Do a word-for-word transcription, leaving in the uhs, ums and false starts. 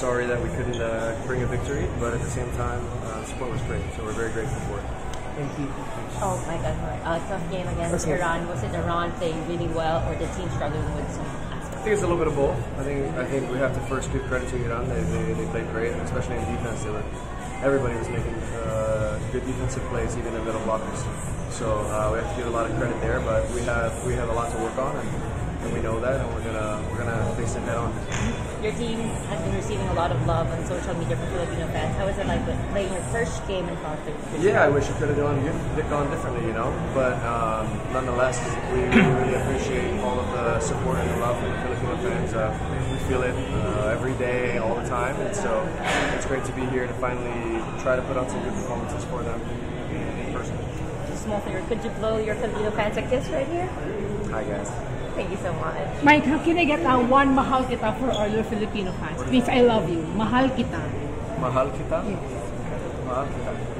sorry that we couldn't uh, bring a victory, but at the same time, uh, support was great, so we're very grateful for it. Thank you. Oh my God, uh, tough game against Iran. Was it Iran playing really well, or the team struggling with some aspects? I think it's a little bit of both. I think I think we have to first give credit to Iran. They they, they played great, and especially in defense. They were everybody was making uh, good defensive plays, even in middle blockers. So uh, we have to give a lot of credit there. But we have we have a lot to work on, and, and we know that, and we're gonna we're gonna face it head on. Your team has been receiving a lot of love on social media from Filipino fans. How was it like playing your first game in front of the Filipino? Yeah, I wish I could have done gone differently, you know. But um, nonetheless, we really appreciate all of the support and the love from the Filipino fans. Uh, we feel it uh, every day, all the time, and so it's great to be here to finally try to put on some good performances for them in person. Just a small favor, could you blow your Filipino fans a kiss right here? Hi guys. Thank you so much. Mike, how can I get uh, one Mahal Kita for all your Filipino fans? Please, I love you. Mahal Kita. Mahal Kita? Yes. Mahal Kita.